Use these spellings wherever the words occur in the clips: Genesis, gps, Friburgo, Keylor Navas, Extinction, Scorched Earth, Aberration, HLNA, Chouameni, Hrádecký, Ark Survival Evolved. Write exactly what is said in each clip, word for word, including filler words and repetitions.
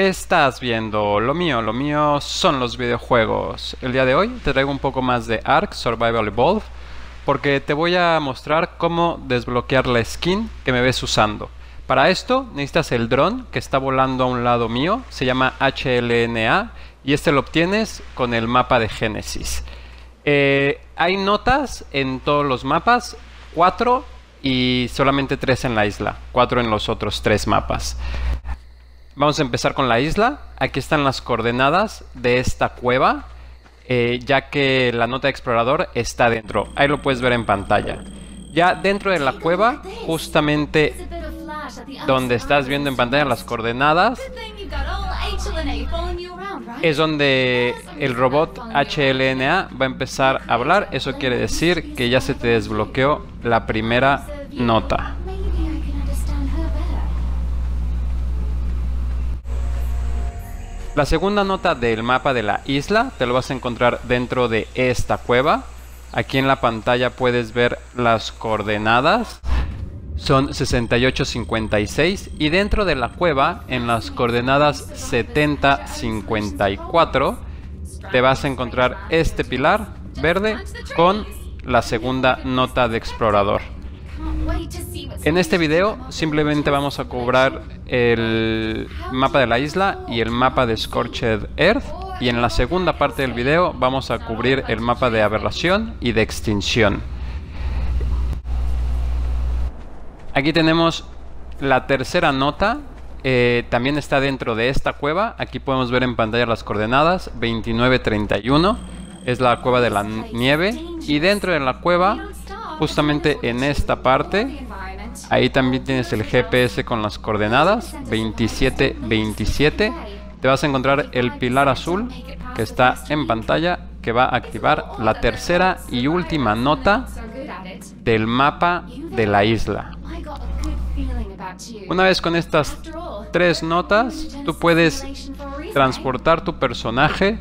Estás viendo lo mío, lo mío son los videojuegos. El día de hoy te traigo un poco más de Ark Survival Evolved, porque te voy a mostrar cómo desbloquear la skin que me ves usando. Para esto necesitas el dron que está volando a un lado mío, se llama H L N A, y este lo obtienes con el mapa de Genesis. Eh, hay notas en todos los mapas, cuatro y solamente tres en la isla, cuatro en los otros tres mapas. Vamos a empezar con la isla. Aquí están las coordenadas de esta cueva, eh, ya que la nota de explorador está dentro. Ahí lo puedes ver en pantalla. Ya dentro de la cueva, justamente donde estás viendo en pantalla las coordenadas, es donde el robot H L N A va a empezar a hablar. Eso quiere decir que ya se te desbloqueó la primera nota. La segunda nota del mapa de la isla te lo vas a encontrar dentro de esta cueva. Aquí en la pantalla puedes ver las coordenadas. Son sesenta y ocho cincuenta y seis y dentro de la cueva, en las coordenadas setenta cincuenta y cuatro, te vas a encontrar este pilar verde con la segunda nota de explorador. En este video simplemente vamos a cubrir el mapa de la isla y el mapa de Scorched Earth, y en la segunda parte del video vamos a cubrir el mapa de Aberración y de Extinción. Aquí tenemos la tercera nota, eh, también está dentro de esta cueva. Aquí podemos ver en pantalla las coordenadas, veintinueve treinta y uno, es la cueva de la nieve, y dentro de la cueva, justamente en esta parte, ahí también tienes el G P S con las coordenadas veintisiete veintisiete. Te vas a encontrar el pilar azul que está en pantalla, que va a activar la tercera y última nota del mapa de la isla. Una vez con estas tres notas, tú puedes transportar tu personaje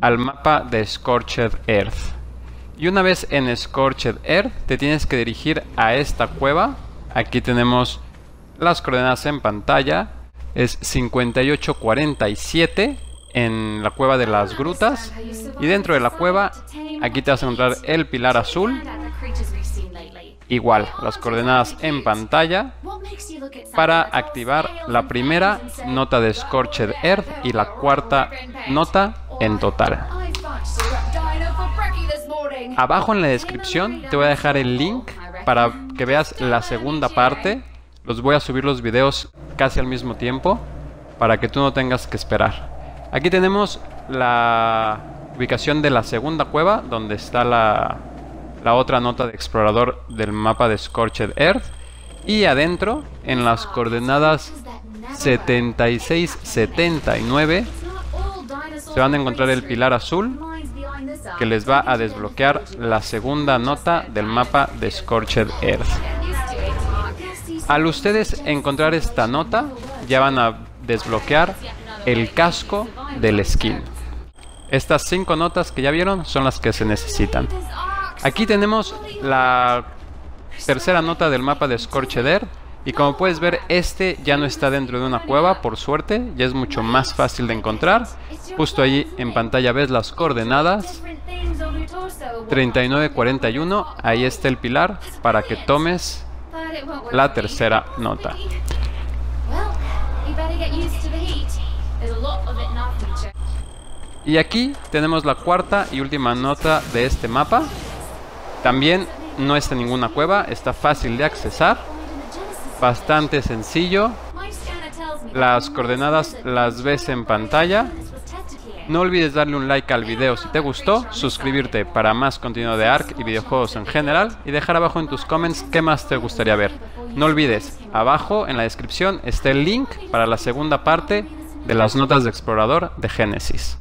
al mapa de Scorched Earth. Y una vez en Scorched Earth, te tienes que dirigir a esta cueva. Aquí tenemos las coordenadas en pantalla. Es cincuenta y ocho cuarenta y siete en la cueva de las grutas. Y dentro de la cueva, aquí te vas a encontrar el pilar azul. Igual, las coordenadas en pantalla para activar la primera nota de Scorched Earth y la cuarta nota en total. Abajo en la descripción te voy a dejar el link para que veas la segunda parte. Los voy a subir los videos casi al mismo tiempo para que tú no tengas que esperar. Aquí tenemos la ubicación de la segunda cueva, donde está la, la otra nota de explorador del mapa de Scorched Earth. Y adentro, en las coordenadas setenta y seis setenta y nueve, se van a encontrar el pilar azul, que les va a desbloquear la segunda nota del mapa de Scorched Earth. Al ustedes encontrar esta nota, ya van a desbloquear el casco del skin. Estas cinco notas que ya vieron son las que se necesitan. Aquí tenemos la tercera nota del mapa de Scorched Earth, y como puedes ver, este ya no está dentro de una cueva, por suerte, ya es mucho más fácil de encontrar. Justo allí en pantalla ves las coordenadas treinta y nueve cuarenta y uno, ahí está el pilar para que tomes la tercera nota. Y aquí tenemos la cuarta y última nota de este mapa. También no está en ninguna cueva, está fácil de accesar. Bastante sencillo. Las coordenadas las ves en pantalla. No olvides darle un like al video si te gustó, suscribirte para más contenido de Ark y videojuegos en general, y dejar abajo en tus comments qué más te gustaría ver. No olvides, abajo en la descripción está el link para la segunda parte de las notas de explorador de Genesis.